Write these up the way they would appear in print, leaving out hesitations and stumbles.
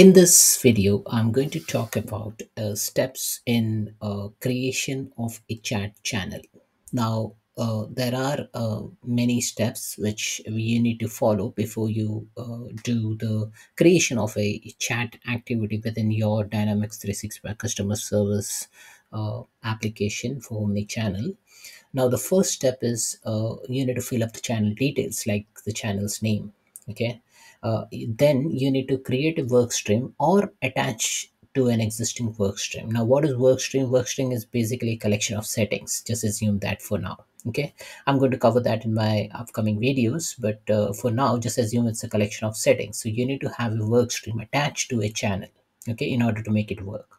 In this video, I'm going to talk about steps in creation of a chat channel. Now, there are many steps which you need to follow before you do the creation of a chat activity within your Dynamics 365 customer service application for Omnichannel. Now, the first step is you need to fill up the channel details like the channel's name. Okay, then you need to create a workstream or attach to an existing workstream. Now, what is workstream? Workstream is basically a collection of settings. Just assume that for now. Okay, I'm going to cover that in my upcoming videos, but for now, just assume it's a collection of settings. So you need to have a workstream attached to a channel, okay, in order to make it work.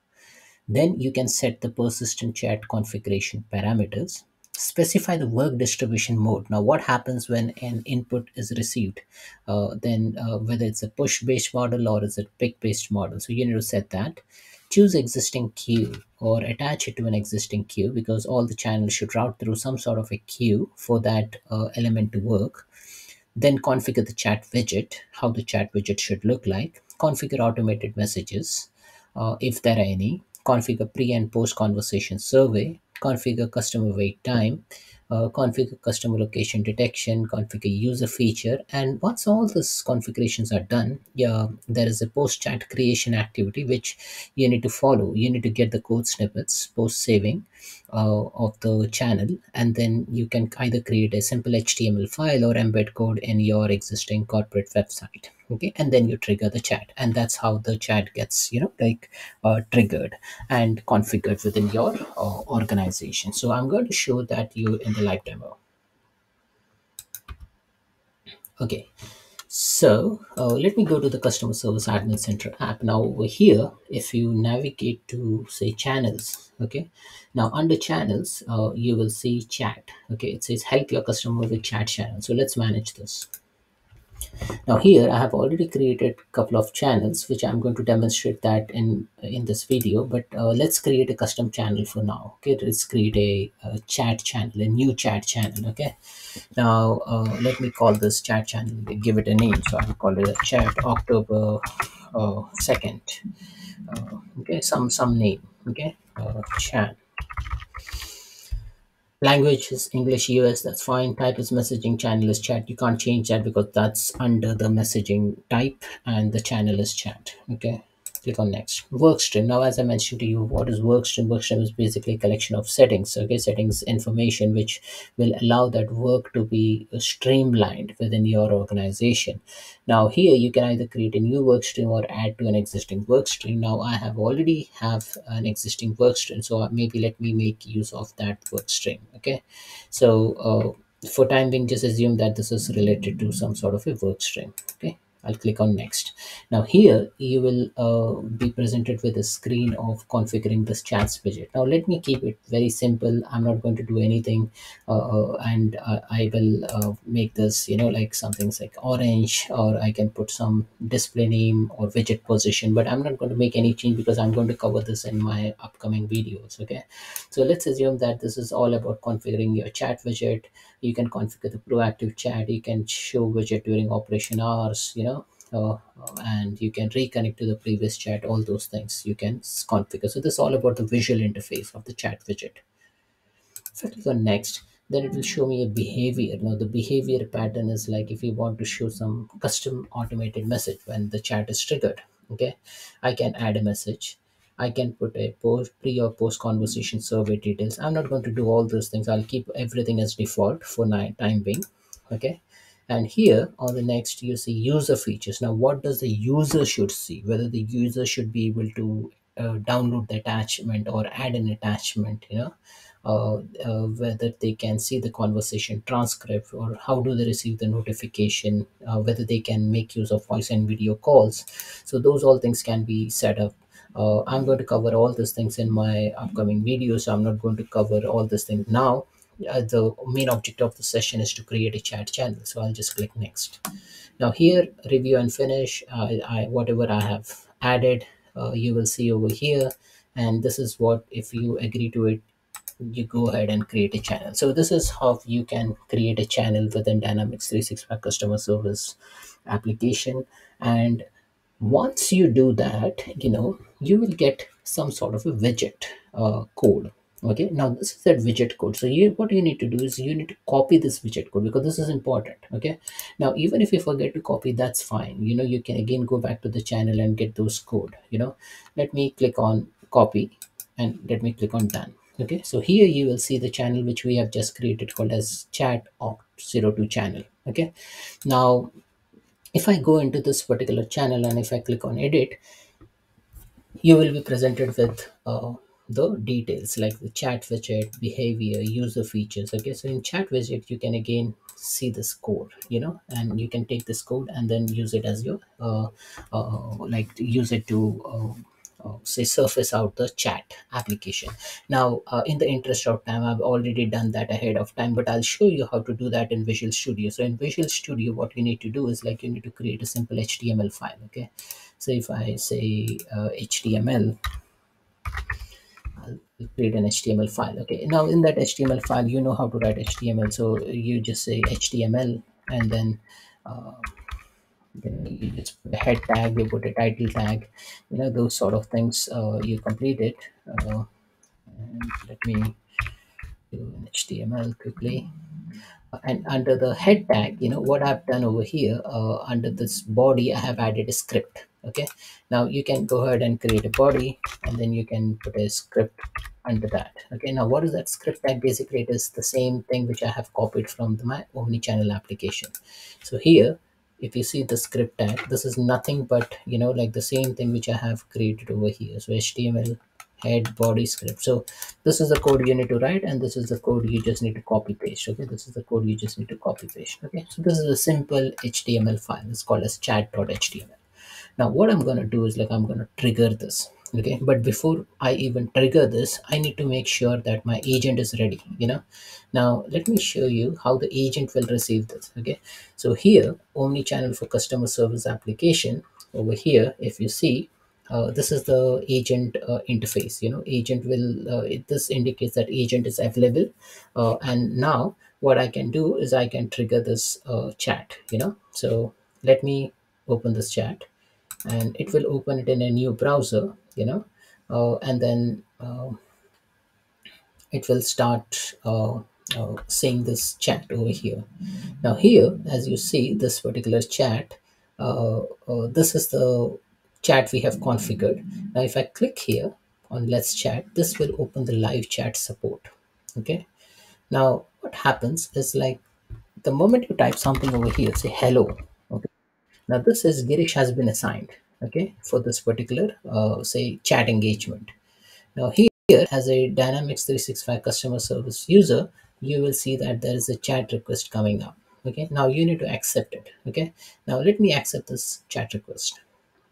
Then you can set the persistent chat configuration parameters. Specify the work distribution mode. Now, what happens when an input is received? Whether it's a push-based model or is it pick-based model? So you need to set that. Choose existing queue or attach it to an existing queue because all the channels should route through some sort of a queue for that element to work. Then configure the chat widget, how the chat widget should look like. Configure automated messages, if there are any. Configure pre and post conversation survey. Configure customer wait time, configure customer location detection, configure user feature. And once all these configurations are done, there is a post chat creation activity which you need to follow. You need to get the code snippets post saving of the channel, and then you can either create a simple HTML file or embed code in your existing corporate website. Okay, and then you trigger the chat, and that's how the chat gets, you know, like triggered and configured within your organization. So I'm going to show that you in the live demo. Okay, so let me go to the Customer Service Admin Center app. Now over here, if you navigate to say channels, okay, now under channels, you will see chat. Okay, it says help your customer with chat channel. So let's manage this. Now here I have already created a couple of channels which I'm going to demonstrate that in this video, but let's create a custom channel for now. Okay, let's create a chat channel, a new chat channel. Okay, now let me call this chat channel, give it a name. So I'll call it a chat October 2nd. Okay, some name. Okay, chat. Language is English, US, that's fine. Type is messaging, channel is chat. You can't change that because that's under the messaging type and the channel is chat. Okay, click on next. Workstream. Now, as I mentioned to you, what is workstream? Workstream is basically a collection of settings. Okay, settings information which will allow that work to be streamlined within your organization. Now here you can either create a new workstream or add to an existing workstream. Now I already have an existing workstream, so maybe let me make use of that workstream. Okay, so for time being, just assume that this is related to some sort of a workstream. Okay, I'll click on next. Now here you will be presented with a screen of configuring this chat widget. Now let me keep it very simple. I'm not going to do anything, and I will make this, you know, like something like orange, or I can put some display name or widget position, but I'm not going to make any change because I'm going to cover this in my upcoming videos. Okay, so let's assume that this is all about configuring your chat widget. You can configure the proactive chat, you can show widget during operation hours, you know, and you can reconnect to the previous chat, all those things you can configure. So this is all about the visual interface of the chat widget. If I click on next, then it will show me a behavior. Now the behavior pattern is like if you want to show some custom automated message when the chat is triggered. Okay, I can add a message. I can put a pre or post conversation survey details. I'm not going to do all those things. I'll keep everything as default for time being. Okay. And here on the next, you see user features. Now, what does the user should see? Whether the user should be able to download the attachment or add an attachment, you know, whether they can see the conversation transcript, or how do they receive the notification, whether they can make use of voice and video calls. So those all things can be set up. I'm going to cover all these things in my upcoming video, so I'm not going to cover all these things now. The main object of the session is to create a chat channel, so I'll just click next. Now here, review and finish. Whatever I have added, you will see over here, and this is what, if you agree to it, you go ahead and create a channel. So this is how you can create a channel within Dynamics 365 customer service application, and Once you do that, you will get some sort of a widget code. Okay, now this is that widget code. So what you need to do is you need to copy this widget code, because this is important. Okay, now even if you forget to copy, that's fine. You can again go back to the channel and get those code. Let me click on copy and let me click on done. Okay, so here you will see the channel which we have just created, called as Chat Opt02 channel. Okay, now if I go into this particular channel and if I click on edit, you will be presented with the details like the chat widget, behavior, user features. Okay, so in chat widget you can again see this code, and you can take this code and then use it as your use it to say surface out the chat application. Now in the interest of time, I've already done that ahead of time, but I'll show you how to do that in Visual Studio. So in Visual Studio, what you need to do is you need to create a simple HTML file. Okay, so if I say HTML, I'll create an HTML file. Okay, now in that HTML file, you know how to write HTML, so you just say HTML, and then you just put a head tag, you put a title tag, those sort of things. You complete it. And let me do an HTML quickly. And under the head tag, what I've done over here, under this body, I have added a script. Okay, now you can go ahead and create a body, and then you can put a script under that. Okay, now what is that script tag? Basically, it is the same thing which I have copied from my Omnichannel application. So here, if you see the script tag, this is nothing but the same thing which I have created over here. So HTML, head, body, script. So this is the code you need to write, and this is the code you just need to copy paste. Okay, this is the code you just need to copy paste. Okay, so this is a simple HTML file. It's called as chat.html. Now what I'm going to do is I'm going to trigger this. Okay, but before I even trigger this, I need to make sure that my agent is ready. Now let me show you how the agent will receive this. Okay, so here, Omnichannel for Customer Service application, over here, if you see, this is the agent interface. Agent will, this indicates that agent is available. And now what I can do is I can trigger this chat. So let me open this chat, and it will open it in a new browser. And then it will start seeing this chat over here. Now here, as you see, this particular chat, this is the chat we have configured. Now if I click here on Let's Chat, this will open the live chat support. Okay, now what happens is the moment you type something over here, say hello. Okay, now this says Girish has been assigned. Okay, for this particular say chat engagement. Now here, as a Dynamics 365 customer service user, you will see that there is a chat request coming up. Okay, now you need to accept it. Okay, now let me accept this chat request.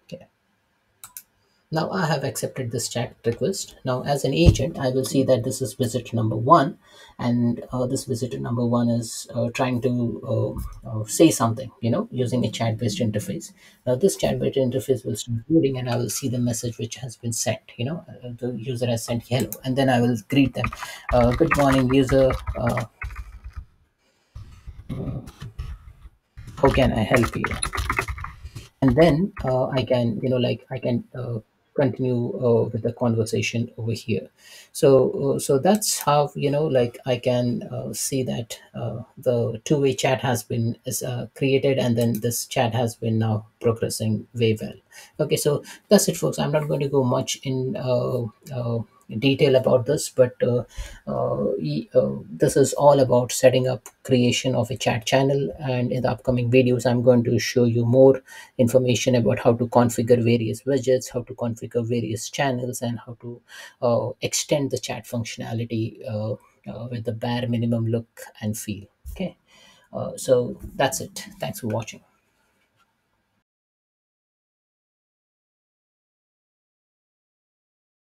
Okay, now I have accepted this chat request. Now as an agent, I will see that this is visitor number 1, and this visitor number 1 is trying to say something, using a chat-based interface. Now this chat-based interface will start loading, and I will see the message which has been sent. The user has sent hello, and then I will greet them. Good morning, user. How can I help you? And then I can continue with the conversation over here. So that's how I can see that the two-way chat has been created, and then this chat has been now progressing very well. Okay, so that's it, folks. I'm not going to go much in detail about this, but this is all about setting up creation of a chat channel, and in the upcoming videos I'm going to show you more information about how to configure various widgets, how to configure various channels, and how to extend the chat functionality with the bare minimum look and feel. Okay, so that's it. Thanks for watching.